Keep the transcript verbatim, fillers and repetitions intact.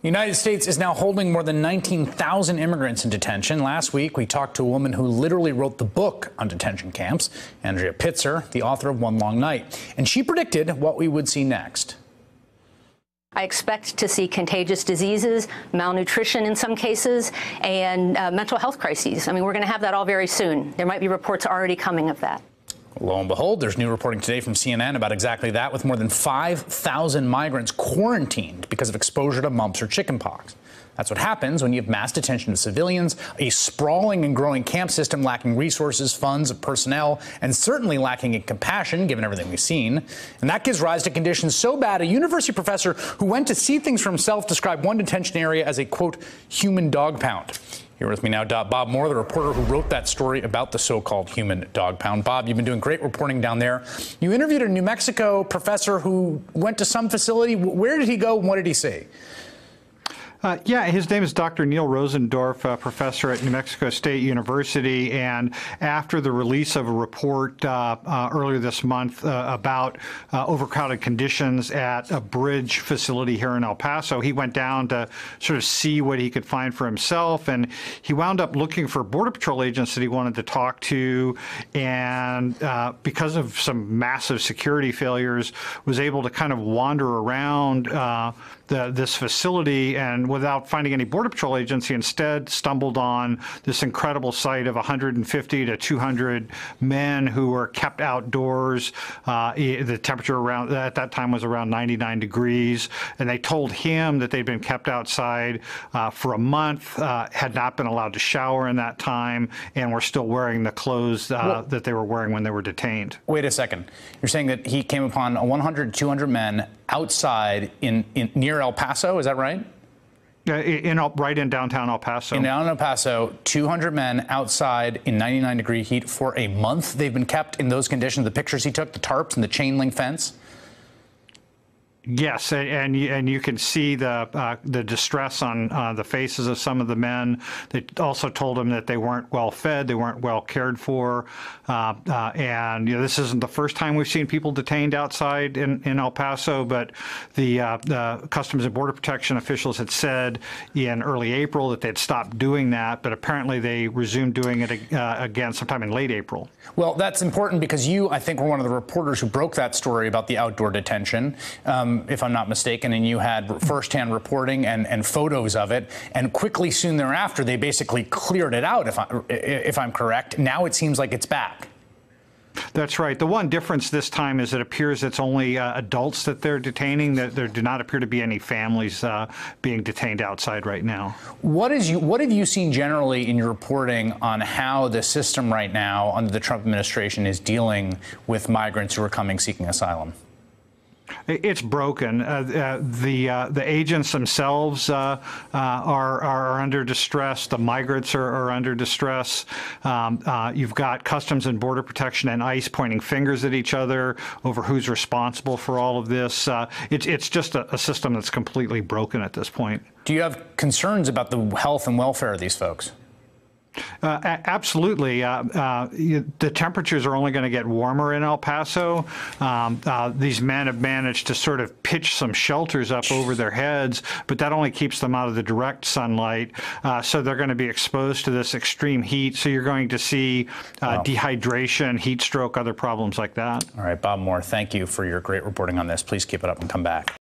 The United States is now holding more than nineteen thousand immigrants in detention. Last week, we talked to a woman who literally wrote the book on detention camps, Andrea Pitzer, the author of One Long Night. And she predicted what we would see next. I expect to see contagious diseases, malnutrition in some cases, and uh, mental health crises. I mean, we're going to have that all very soon. There might be reports already coming of that. Lo and behold, there's new reporting today from C N N about exactly that, with more than five thousand migrants quarantined because of exposure to mumps or chickenpox. That's what happens when you have mass detention of civilians, a sprawling and growing camp system lacking resources, funds, personnel, and certainly lacking in compassion, given everything we've seen. And that gives rise to conditions so bad, a university professor who went to see things for himself described one detention area as a, quote, human dog pound. Here with me now, Bob Moore, the reporter who wrote that story about the so-called human dog pound. Bob, you've been doing great reporting down there. You interviewed a New Mexico professor who went to some facility. Where did he go and what did he see? Uh, yeah, his name is Doctor Neil Rosendorf, uh, professor at New Mexico State University. And after the release of a report uh, uh, earlier this month uh, about uh, overcrowded conditions at a bridge facility here in El Paso, he went down to sort of see what he could find for himself. And he wound up looking for Border Patrol agents that he wanted to talk to. And uh, because of some massive security failures, was able to kind of wander around uh, the, this facility and without finding any Border Patrol agency, instead stumbled on this incredible sight of one hundred fifty to two hundred men who were kept outdoors. Uh, the temperature around at that time was around ninety-nine degrees, and they told him that they'd been kept outside uh, for a month, uh, had not been allowed to shower in that time, and were still wearing the clothes uh, well, that they were wearing when they were detained. Wait a second. You're saying that he came upon one hundred to two hundred men outside in, in near El Paso, is that right? In, in, right in downtown El Paso. In downtown El Paso, two hundred men outside in ninety-nine degree heat for a month. They've been kept in those conditions. The pictures he took, the tarps and the chain link fence. Yes, and and you can see the uh, the distress on uh, the faces of some of the men. They also told them that they weren't well fed, they weren't well cared for, uh, uh, and you know, this isn't the first time we've seen people detained outside in, in El Paso. But the, uh, the Customs and Border Protection officials had said in early April that they'd stopped doing that, but apparently they resumed doing it uh, again sometime in late April. Well, that's important because you, I think, were one of the reporters who broke that story about the outdoor detention. Um, if I'm not mistaken, and you had firsthand reporting and, and photos of it, and quickly soon thereafter, they basically cleared it out, if, I, if I'm correct. Now it seems like it's back. That's right. The one difference this time is it appears it's only uh, adults that they're detaining. That there do not appear to be any families uh, being detained outside right now. What is you? What have you seen generally in your reporting on how the system right now under the Trump administration is dealing with migrants who are coming seeking asylum? It's broken. Uh, uh, the uh, the agents themselves uh, uh, are are under distress. The migrants are, are under distress. Um, uh, you've got Customs and Border Protection and ICE pointing fingers at each other over who's responsible for all of this. Uh, it, it's just a, a system that's completely broken at this point. Do you have concerns about the health and welfare of these folks? Uh, absolutely. Uh, uh, you, the temperatures are only going to get warmer in El Paso. Um, uh, these men have managed to sort of pitch some shelters up over their heads, but that only keeps them out of the direct sunlight. Uh, so they're going to be exposed to this extreme heat. So you're going to see uh, wow. dehydration, heat stroke, other problems like that. All right, Bob Moore, thank you for your great reporting on this. Please keep it up and come back.